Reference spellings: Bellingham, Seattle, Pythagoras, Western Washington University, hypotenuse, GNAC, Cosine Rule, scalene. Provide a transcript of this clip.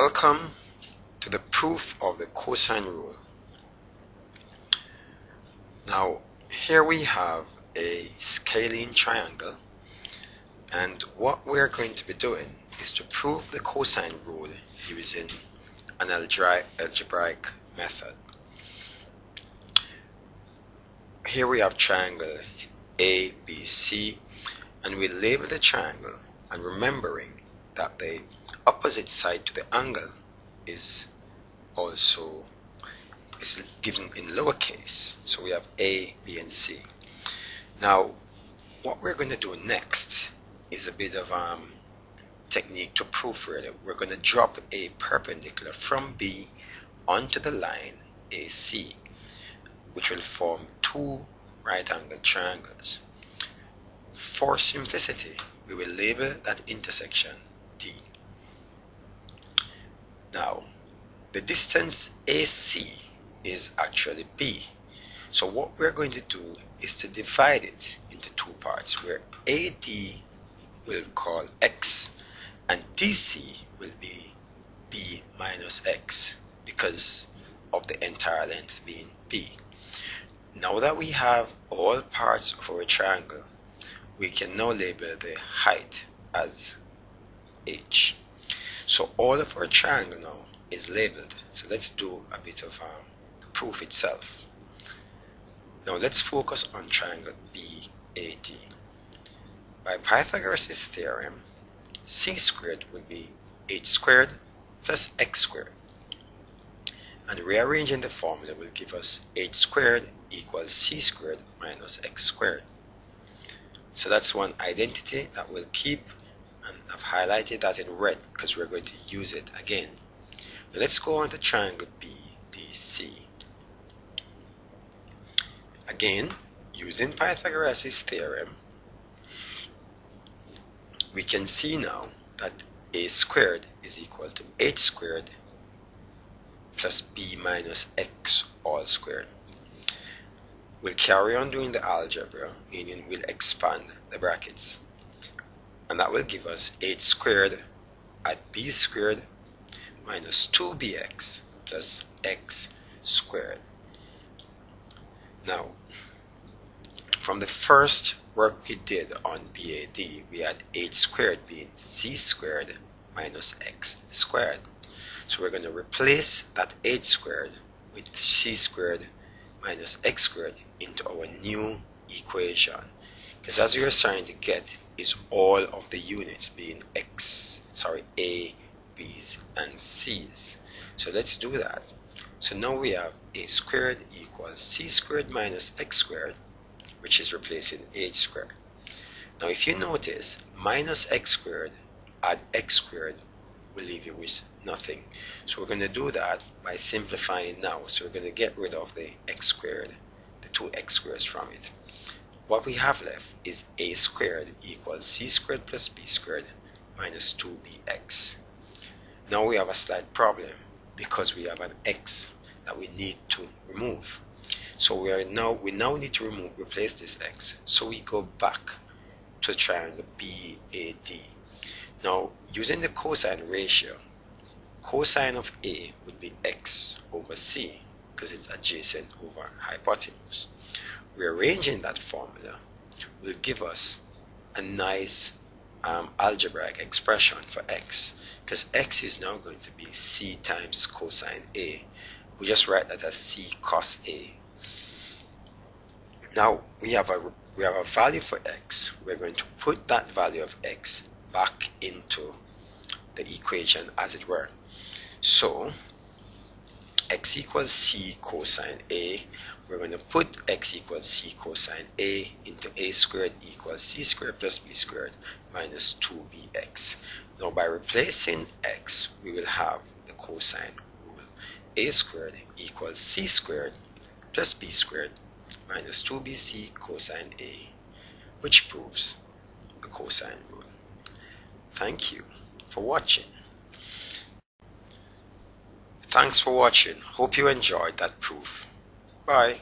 Welcome to the proof of the cosine rule. Now here we have a scalene triangle, and what we're going to be doing is to prove the cosine rule using an algebraic method. Here we have triangle ABC, and we label the triangle, and remembering that the opposite side to the angle is also given in lowercase, so we have A, B, and C. Now, what we're going to do next is a bit of technique to prove really. We're going to drop a perpendicular from B onto the line AC, which will form two right-angled triangles. For simplicity, we will label that intersection D. Now, the distance AC is actually B. So what we're going to do is to divide it into two parts, where AD we'll call X and DC will be B minus X because of the entire length being B. Now that we have all parts of our triangle, we can now label the height as H. So all of our triangle now is labeled. So let's do a bit of proof itself. Now let's focus on triangle BAD. By Pythagoras' theorem, c squared would be h squared plus x squared. And rearranging the formula will give us h squared equals c squared minus x squared. So that's one identity that we'll keep. And I've highlighted that in red because we're going to use it again. Now let's go on to triangle BDC. Again, using Pythagoras' theorem, we can see now that a squared is equal to h squared plus b minus x all squared. We'll carry on doing the algebra, meaning we'll expand the brackets. And that will give us h squared at b squared minus 2bx plus x squared. Now, from the first work we did on BAD, we had h squared being c squared minus x squared. So we're going to replace that h squared with c squared minus x squared into our new equation. Because as we are trying to get is all of the units being A, B's, and C's. So let's do that. So now we have a squared equals c squared minus x squared, which is replacing h squared. Now if you notice, minus x squared add x squared will leave you with nothing. So we're going to do that by simplifying now. So we're going to get rid of the x squared, the two x squareds from it. What we have left is a squared equals c squared plus b squared minus 2bx. Now we have a slight problem because we have an x that we need to remove. So we now need to replace this x. So we go back to triangle BAD. Now using the cosine ratio, cosine of A would be x over c because it's adjacent over hypotenuse. Rearranging that formula will give us a nice algebraic expression for x, because x is now going to be c times cosine A. We just write that as c cos A. Now we have a value for x. We're going to put that value of x back into the equation, as it were. So x equals c cosine A. We're going to put x equals c cosine A into a squared equals c squared plus b squared minus 2bx. Now by replacing x, we will have the cosine rule. A squared equals c squared plus b squared minus 2bc cosine A, which proves the cosine rule. Thank you for watching. Thanks for watching. Hope you enjoyed that proof. Bye.